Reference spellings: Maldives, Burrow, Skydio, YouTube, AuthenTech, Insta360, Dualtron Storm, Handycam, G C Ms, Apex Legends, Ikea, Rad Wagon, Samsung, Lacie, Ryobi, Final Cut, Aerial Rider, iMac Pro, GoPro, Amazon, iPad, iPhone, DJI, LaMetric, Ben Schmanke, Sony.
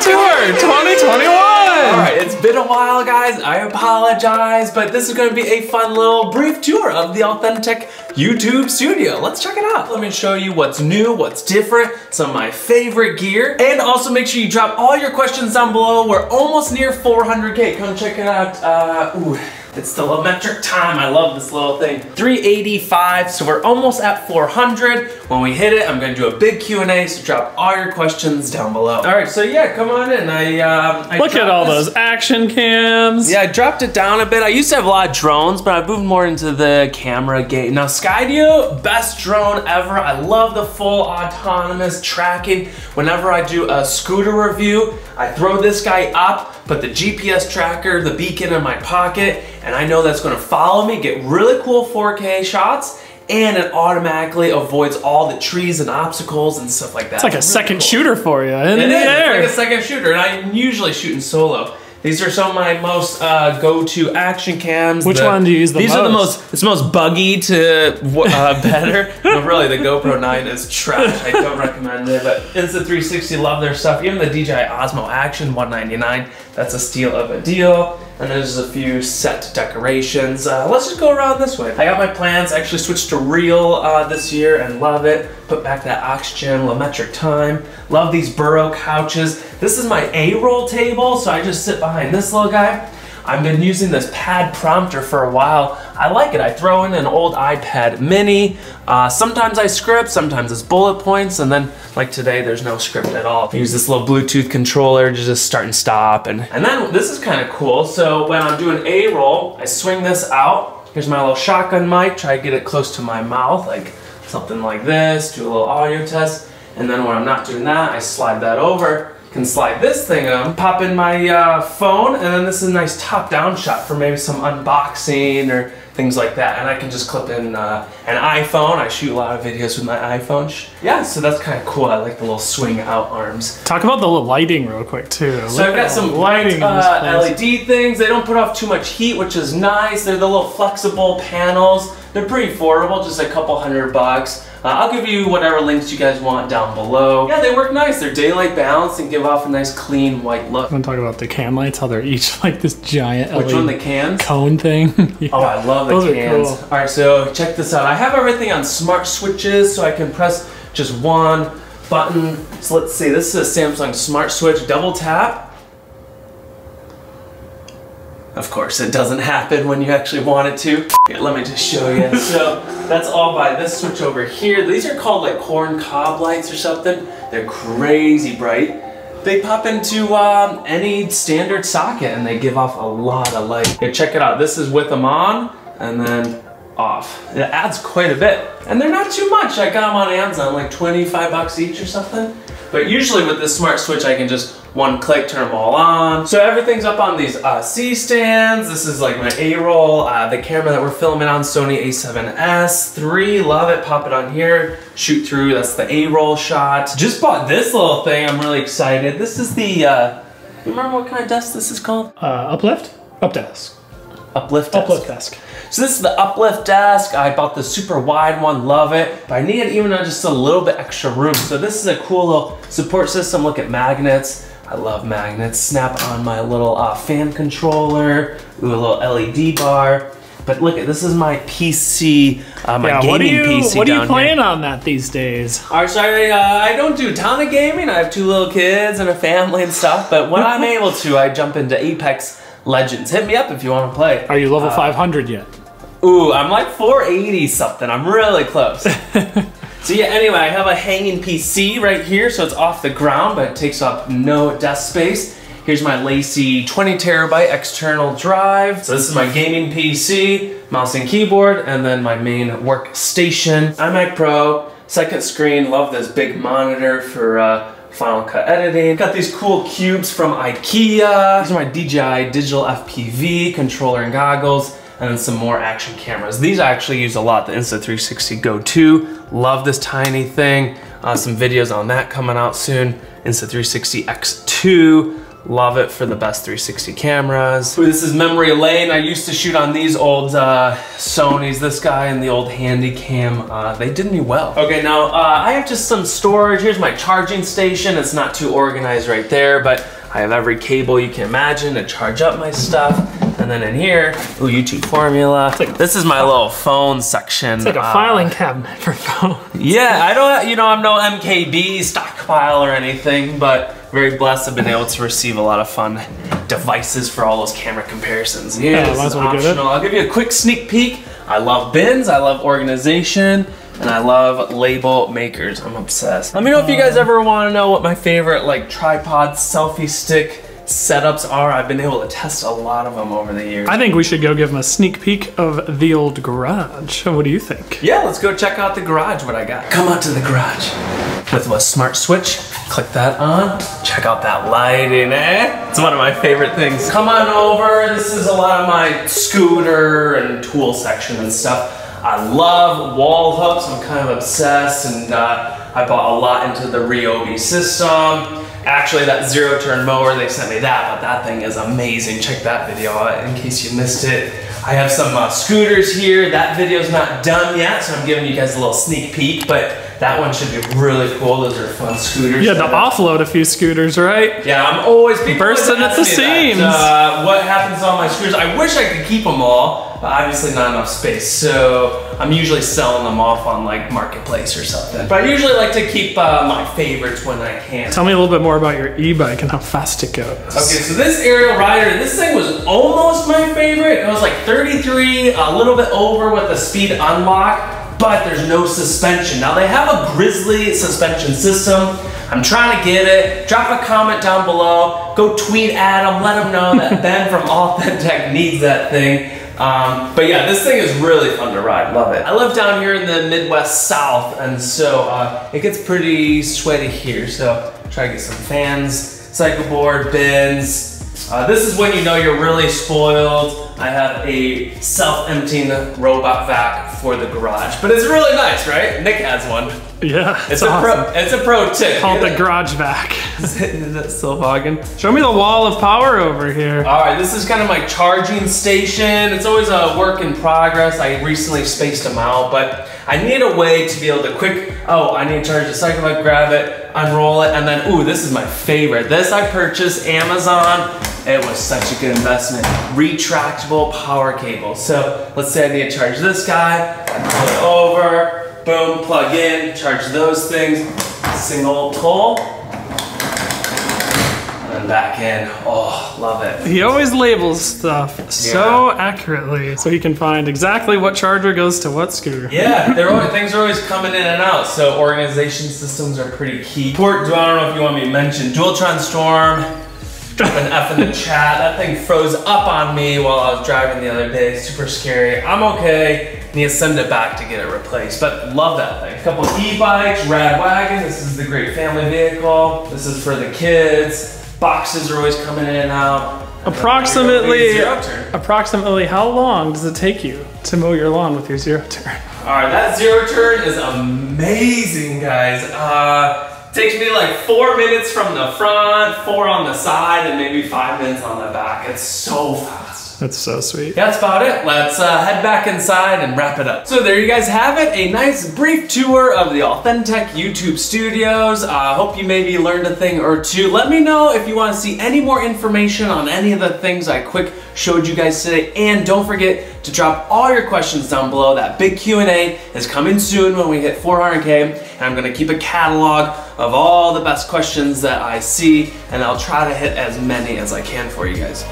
Pro Tour 2021! Alright, it's been a while guys, I apologize, but this is going to be a fun little brief tour of the AuthenTech YouTube studio. Let's check it out. Let me show you what's new, what's different, some of my favorite gear, and also make sure you drop all your questions down below. We're almost near 400k, come check it out. Ooh. It's the LaMetric time, I love this little thing. 385, so we're almost at 400. When we hit it, I'm gonna do a big Q&A, so drop all your questions down below. All right, so yeah, come on in. I look at all those action cams. Yeah, I dropped it down a bit. I used to have a lot of drones, but I've moved more into the camera game. Now, Skydio, best drone ever. I love the full autonomous tracking. Whenever I do a scooter review, I throw this guy up, put the GPS tracker, the beacon in my pocket, and I know that's gonna follow me, get really cool 4K shots, and it automatically avoids all the trees and obstacles and stuff like that. It's like a second shooter for you. It is, it's like a second shooter, and I'm usually shooting solo. These are some of my most go-to action cams. Which one do you use the most? These are the most, it's most buggy to better. No, really, the GoPro 9 is trash. I don't recommend it, but Insta360, love their stuff. Even the DJI Osmo Action 199, that's a steal of a deal. And there's a few set decorations. Let's just go around this way. I got my plans, I actually switched to reel this year and love it. Put back that oxygen, LaMetric time. Love these Burrow couches. This is my A-roll table, so I just sit behind this little guy. I've been using this pad prompter for a while. I like it. I throw in an old iPad mini. Sometimes I script, sometimes it's bullet points, and then like today, there's no script at all. I use this little Bluetooth controller to just start and stop. And then this is kind of cool. So when I'm doing A-roll, I swing this out. Here's my little shotgun mic. Try to get it close to my mouth, like something like this. Do a little audio test. And then when I'm not doing that, I slide that over. Can slide this thing up, pop in my phone, and then this is a nice top-down shot for maybe some unboxing or things like that. And I can just clip in an iPhone. I shoot a lot of videos with my iPhone. Yeah, so that's kind of cool. I like the little swing out arms. Talk about the lighting real quick too. So I've got some lighting LED things. They don't put off too much heat, which is nice. They're the little flexible panels. They're pretty affordable, just a couple $100. I'll give you whatever links you guys want down below. Yeah, they work nice. They're daylight balanced and give off a nice clean white look. I'm talking about the cam lights, how they're each like this giant LED cone thing. Yeah. Oh, I love the cans. Cool. All right, so check this out. I have everything on smart switches, so I can press just one button. So let's see, this is a Samsung smart switch, double tap. Of course, it doesn't happen when you actually want it to. Here, let me just show you. So that's all by this switch over here. These are called like corn cob lights or something. They're crazy bright. They pop into any standard socket and they give off a lot of light. Here, check it out. This is with them on and then off. It adds quite a bit. And they're not too much. I got them on Amazon, like 25 bucks each or something. But usually with this smart switch, I can just one click, turn them all on. So everything's up on these C-stands. This is like my A-roll, the camera that we're filming on, Sony a7S III, love it, pop it on here, shoot through, that's the A-roll shot. Just bought this little thing, I'm really excited. This is the, you remember what kind of desk this is called? Uplift? Updesk. Uplift desk. Uplift desk. So this is the uplift desk. I bought the super wide one, love it. But I needed even just a little bit extra room. So this is a cool little support system. Look at magnets. I love magnets. Snap on my little fan controller. Ooh, a little LED bar. But look, this is my PC, my gaming PC. What are you playing on that these days? Alright, so I don't do a ton of gaming. I have two little kids and a family and stuff. But when I'm able to, I jump into Apex Legends. Hit me up if you want to play. Are you level 500 yet? Ooh, I'm like 480 something. I'm really close. So yeah, anyway, I have a hanging PC right here, so it's off the ground, but it takes up no desk space. Here's my Lacie 20TB external drive. So this is my gaming PC, mouse and keyboard, and then my main workstation. iMac Pro, second screen, love this big monitor for Final Cut editing. Got these cool cubes from Ikea. These are my DJI digital FPV controller and goggles, and then some more action cameras. These I actually use a lot, the Insta360 Go 2. Love this tiny thing. Some videos on that coming out soon. Insta360 X2. Love it for the best 360 cameras. Ooh, this is memory lane. I used to shoot on these old Sonys. This guy and the old Handycam, they did me well. Okay, now I have just some storage. Here's my charging station. It's not too organized right there, but I have every cable you can imagine to charge up my stuff. And then in here, ooh, YouTube formula. Like, this is my little phone section. It's like a filing cabinet for phones. Yeah, I don't, you know, I'm no MKB stockpile or anything, but very blessed. I've been able to receive a lot of fun devices for all those camera comparisons. Yeah, this is optional. I'll give you a quick sneak peek. I love bins, I love organization, and I love label makers. I'm obsessed. Let me know if you guys ever want to know what my favorite like tripod selfie stick setups are. I've been able to test a lot of them over the years. I think we should go give them a sneak peek of the old garage. What do you think? Yeah, let's go check out the garage, what I got. Come out to the garage with a smart switch. Click that on. Check out that lighting, eh? It's one of my favorite things. Come on over. This is a lot of my scooter and tool section and stuff. I love wall hooks. I'm kind of obsessed, and I bought a lot into the Ryobi system. Actually, that zero-turn mower, they sent me that, but that thing is amazing. Check that video out in case you missed it. I have some scooters here. That video's not done yet, so I'm giving you guys a little sneak peek, but that one should be really cool. Those are fun scooters. Yeah, to offload a few scooters, right? Yeah, I'm always bursting at the seams. What happens to all my scooters? I wish I could keep them all, but obviously not enough space, so I'm usually selling them off on like Marketplace or something. But I usually like to keep my favorites when I can. Tell me a little bit more about your e-bike and how fast it goes. Okay, so this Aerial Rider, this thing was almost my favorite. It was like 33, a little bit over with the speed unlock, but there's no suspension. Now they have a grizzly suspension system. I'm trying to get it. Drop a comment down below. Go tweet at them. Let them know that Ben from AuthenTech needs that thing. But yeah, this thing is really fun to ride. Love it. I live down here in the Midwest South, and so it gets pretty sweaty here, so try to get some fans, cycle board, bins. This is when you know you're really spoiled. I have a self-emptying robot vac for the garage, but it's really nice, right? Nick has one. Yeah, it's awesome. It's a pro tip. Called the garage vac. Is that still fogging? Show me the wall of power over here. All right, this is kind of my charging station. It's always a work in progress. I recently spaced them out, but I need a way to be able to quick, oh, I need to charge the cycle bike, grab it, unroll it, and then, ooh, this is my favorite. This I purchased Amazon. It was such a good investment. Retractable power cable. So let's say I need to charge this guy, I pull it over. Boom, plug in, charge those things, single pull, and then back in. Oh, love it. He always labels stuff so accurately, so he can find exactly what charger goes to what scooter. Yeah, things are always coming in and out, so organization systems are pretty key. Port, I don't know if you want me to mention, Dualtron Storm, drop an F in the chat. That thing froze up on me while I was driving the other day, super scary. I'm okay. Need to send it back to get it replaced, but love that thing. A couple e-bikes, Rad Wagon. This is the great family vehicle. This is for the kids. Boxes are always coming in and out. Approximately how long does it take you to mow your lawn with your zero turn? All right, that zero turn is amazing, guys. Takes me like 4 minutes from the front, 4 on the side, and maybe 5 minutes on the back. It's so fast. That's so sweet. That's about it. Let's head back inside and wrap it up. So there you guys have it. A nice brief tour of the AuthenTech YouTube studios. I hope you maybe learned a thing or two. Let me know if you want to see any more information on any of the things I quick showed you guys today. And don't forget to drop all your questions down below. That big Q&A is coming soon when we hit 400K. And I'm going to keep a catalog of all the best questions that I see, and I'll try to hit as many as I can for you guys.